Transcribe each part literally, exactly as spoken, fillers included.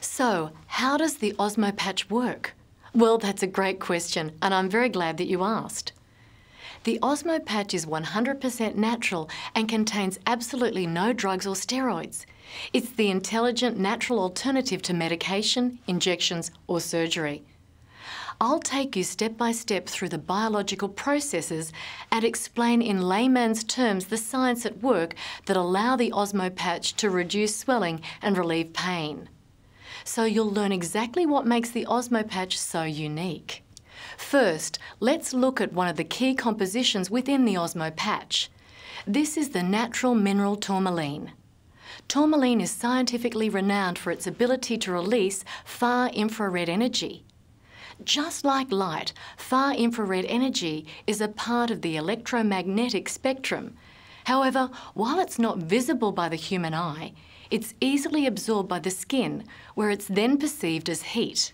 So how does the OSMO Patch work? Well, that's a great question, and I'm very glad that you asked. The OSMO Patch is one hundred percent natural and contains absolutely no drugs or steroids. It's the intelligent, natural alternative to medication, injections or surgery. I'll take you step by step through the biological processes and explain in layman's terms the science at work that allow the OSMO Patch to reduce swelling and relieve pain. So you'll learn exactly what makes the OSMO Patch so unique. First, let's look at one of the key compositions within the OSMO Patch. This is the natural mineral tourmaline. Tourmaline is scientifically renowned for its ability to release far infrared energy. Just like light, far infrared energy is a part of the electromagnetic spectrum. However, while it's not visible by the human eye, it's easily absorbed by the skin, where it's then perceived as heat.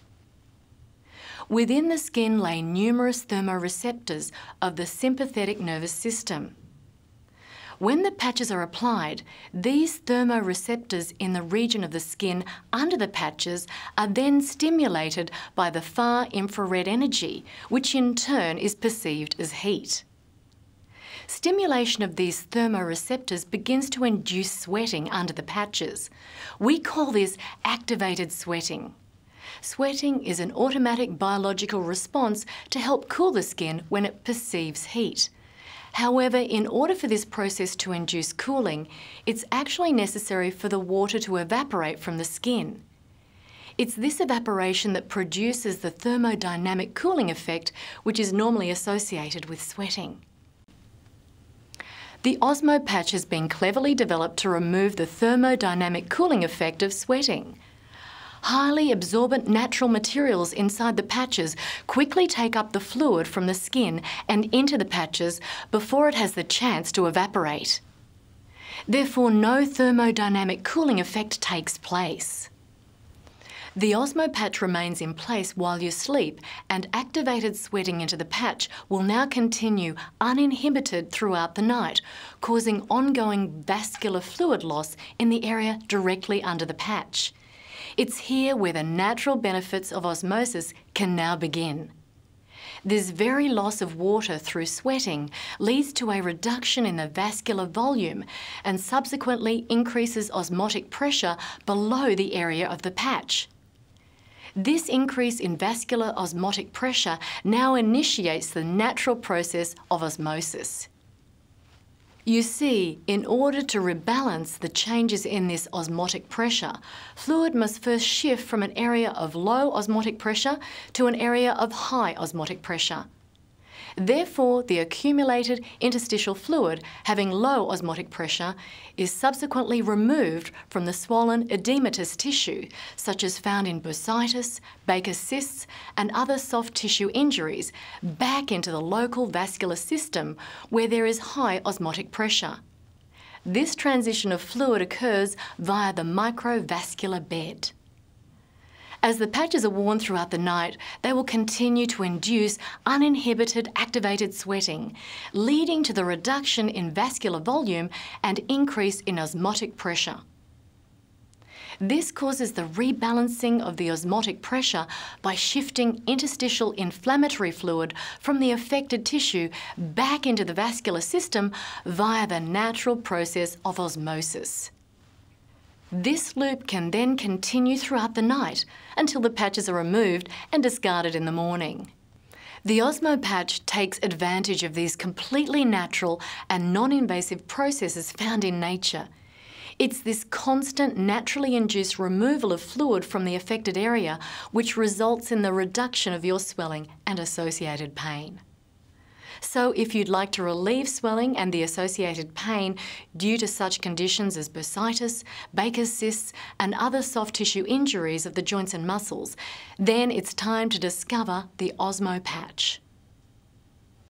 Within the skin lay numerous thermoreceptors of the sympathetic nervous system. When the patches are applied, these thermoreceptors in the region of the skin under the patches are then stimulated by the far infrared energy, which in turn is perceived as heat. Stimulation of these thermoreceptors begins to induce sweating under the patches. We call this activated sweating. Sweating is an automatic biological response to help cool the skin when it perceives heat. However, in order for this process to induce cooling, it's actually necessary for the water to evaporate from the skin. It's this evaporation that produces the thermodynamic cooling effect, which is normally associated with sweating. The OSMO Patch has been cleverly developed to remove the thermodynamic cooling effect of sweating. Highly absorbent natural materials inside the patches quickly take up the fluid from the skin and into the patches before it has the chance to evaporate. Therefore, no thermodynamic cooling effect takes place. The OSMO Patch remains in place while you sleep, and activated sweating into the patch will now continue uninhibited throughout the night, causing ongoing vascular fluid loss in the area directly under the patch. It's here where the natural benefits of osmosis can now begin. This very loss of water through sweating leads to a reduction in the vascular volume and subsequently increases osmotic pressure below the area of the patch. This increase in vascular osmotic pressure now initiates the natural process of osmosis. You see, in order to rebalance the changes in this osmotic pressure, fluid must first shift from an area of low osmotic pressure to an area of high osmotic pressure. Therefore, the accumulated interstitial fluid having low osmotic pressure is subsequently removed from the swollen edematous tissue, such as found in bursitis, baker's cysts and other soft tissue injuries, back into the local vascular system where there is high osmotic pressure. This transition of fluid occurs via the microvascular bed. As the patches are worn throughout the night, they will continue to induce uninhibited activated sweating, leading to the reduction in vascular volume and increase in osmotic pressure. This causes the rebalancing of the osmotic pressure by shifting interstitial inflammatory fluid from the affected tissue back into the vascular system via the natural process of osmosis. This loop can then continue throughout the night until the patches are removed and discarded in the morning. The OSMO Patch takes advantage of these completely natural and non-invasive processes found in nature. It's this constant, naturally induced removal of fluid from the affected area which results in the reduction of your swelling and associated pain. So if you'd like to relieve swelling and the associated pain due to such conditions as bursitis, baker's cysts and other soft tissue injuries of the joints and muscles, then it's time to discover the OSMO Patch.